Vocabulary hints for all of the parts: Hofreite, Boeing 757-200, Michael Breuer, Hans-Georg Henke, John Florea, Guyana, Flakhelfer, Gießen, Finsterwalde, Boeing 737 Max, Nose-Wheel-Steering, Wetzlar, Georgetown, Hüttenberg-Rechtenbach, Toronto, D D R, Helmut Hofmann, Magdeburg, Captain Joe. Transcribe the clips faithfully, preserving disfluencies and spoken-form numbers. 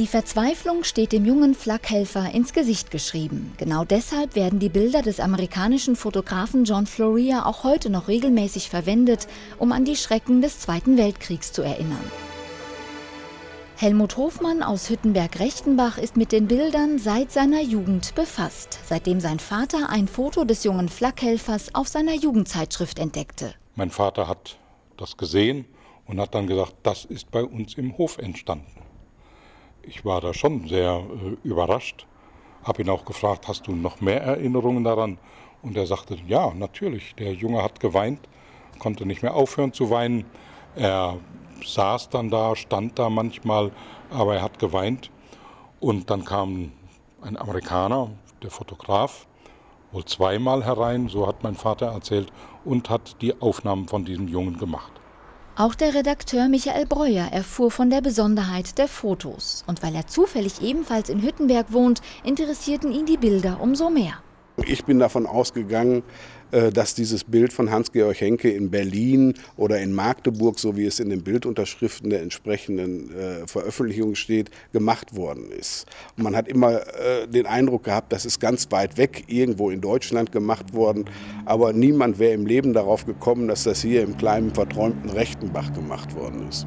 Die Verzweiflung steht dem jungen Flakhelfer ins Gesicht geschrieben. Genau deshalb werden die Bilder des amerikanischen Fotografen John Florea auch heute noch regelmäßig verwendet, um an die Schrecken des Zweiten Weltkriegs zu erinnern. Helmut Hofmann aus Hüttenberg-Rechtenbach ist mit den Bildern seit seiner Jugend befasst, seitdem sein Vater ein Foto des jungen Flakhelfers auf seiner Jugendzeitschrift entdeckte. Mein Vater hat das gesehen und hat dann gesagt, das ist bei uns im Hof entstanden. Ich war da schon sehr äh, überrascht, habe ihn auch gefragt, hast du noch mehr Erinnerungen daran? Und er sagte, ja, natürlich, der Junge hat geweint, konnte nicht mehr aufhören zu weinen. Er saß dann da, stand da manchmal, aber er hat geweint. Und dann kam ein Amerikaner, der Fotograf, wohl zweimal herein, so hat mein Vater erzählt, und hat die Aufnahmen von diesem Jungen gemacht. Auch der Redakteur Michael Breuer erfuhr von der Besonderheit der Fotos. Und weil er zufällig ebenfalls in Hüttenberg wohnt, interessierten ihn die Bilder umso mehr. Ich bin davon ausgegangen, dass dieses Bild von Hans-Georg Henke in Berlin oder in Magdeburg, so wie es in den Bildunterschriften der entsprechenden Veröffentlichung steht, gemacht worden ist. Und man hat immer den Eindruck gehabt, das ist ganz weit weg, irgendwo in Deutschland gemacht worden. Aber niemand wäre im Leben darauf gekommen, dass das hier im kleinen, verträumten Rechtenbach gemacht worden ist.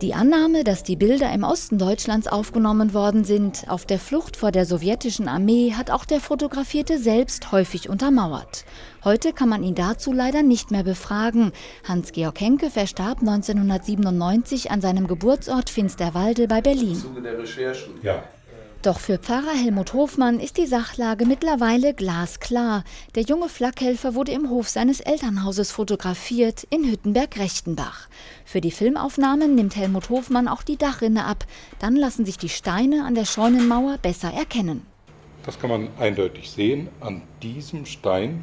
Die Annahme, dass die Bilder im Osten Deutschlands aufgenommen worden sind, auf der Flucht vor der sowjetischen Armee, hat auch der Fotografierte selbst häufig untermauert. Heute kann man ihn dazu leider nicht mehr befragen. Hans-Georg Henke verstarb neunzehnhundertsiebenundneunzig an seinem Geburtsort Finsterwalde bei Berlin. Im Zuge der Recherchen. Ja. Doch für Pfarrer Helmut Hofmann ist die Sachlage mittlerweile glasklar. Der junge Flakhelfer wurde im Hof seines Elternhauses fotografiert in Hüttenberg-Rechtenbach. Für die Filmaufnahmen nimmt Helmut Hofmann auch die Dachrinne ab. Dann lassen sich die Steine an der Scheunenmauer besser erkennen. Das kann man eindeutig sehen an diesem Stein,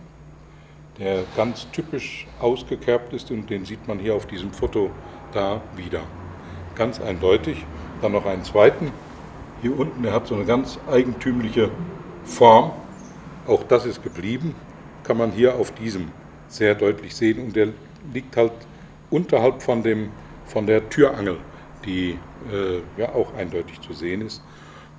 der ganz typisch ausgekerbt ist, und den sieht man hier auf diesem Foto da wieder. Ganz eindeutig. Dann noch einen zweiten. Hier unten, der hat so eine ganz eigentümliche Form, auch das ist geblieben, kann man hier auf diesem sehr deutlich sehen. Und der liegt halt unterhalb von, dem, von der Türangel, die äh, ja auch eindeutig zu sehen ist.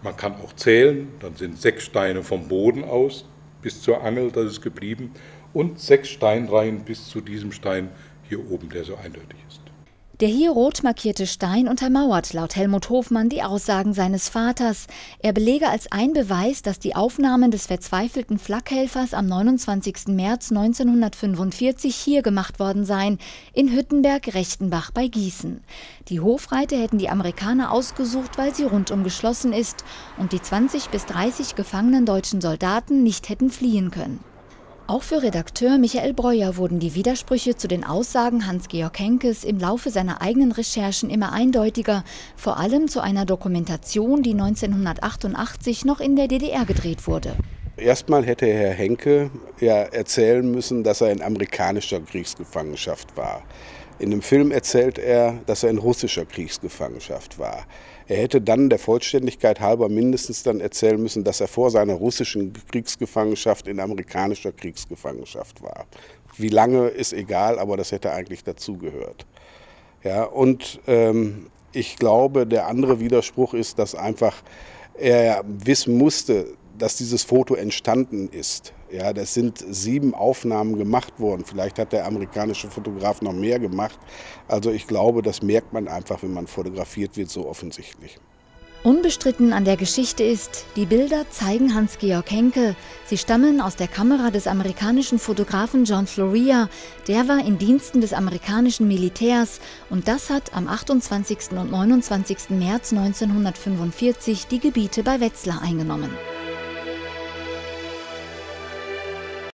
Man kann auch zählen, dann sind sechs Steine vom Boden aus bis zur Angel, das ist geblieben, und sechs Steinreihen bis zu diesem Stein hier oben, der so eindeutig ist. Der hier rot markierte Stein untermauert laut Helmut Hofmann die Aussagen seines Vaters. Er belege als ein Beweis, dass die Aufnahmen des verzweifelten Flakhelfers am neunundzwanzigsten März neunzehnhundertfünfundvierzig hier gemacht worden seien, in Hüttenberg-Rechtenbach bei Gießen. Die Hofreite hätten die Amerikaner ausgesucht, weil sie rundum geschlossen ist und die zwanzig bis dreißig gefangenen deutschen Soldaten nicht hätten fliehen können. Auch für Redakteur Michael Breuer wurden die Widersprüche zu den Aussagen Hans-Georg Henkes im Laufe seiner eigenen Recherchen immer eindeutiger, vor allem zu einer Dokumentation, die neunzehnhundertachtundachtzig noch in der D D R gedreht wurde. Erstmal hätte Herr Henke ja erzählen müssen, dass er in amerikanischer Kriegsgefangenschaft war. In dem Film erzählt er, dass er in russischer Kriegsgefangenschaft war. Er hätte dann der Vollständigkeit halber mindestens dann erzählen müssen, dass er vor seiner russischen Kriegsgefangenschaft in amerikanischer Kriegsgefangenschaft war. Wie lange, ist egal, aber das hätte eigentlich dazugehört. Ja, und ähm, ich glaube, der andere Widerspruch ist, dass einfach er wissen musste, dass dieses Foto entstanden ist. Ja, das sind sieben Aufnahmen gemacht worden. Vielleicht hat der amerikanische Fotograf noch mehr gemacht. Also ich glaube, das merkt man einfach, wenn man fotografiert wird, so offensichtlich. Unbestritten an der Geschichte ist, die Bilder zeigen Hans-Georg Henke. Sie stammen aus der Kamera des amerikanischen Fotografen John Florea. Der war in Diensten des amerikanischen Militärs und das hat am achtundzwanzigsten und neunundzwanzigsten März neunzehnhundertfünfundvierzig die Gebiete bei Wetzlar eingenommen.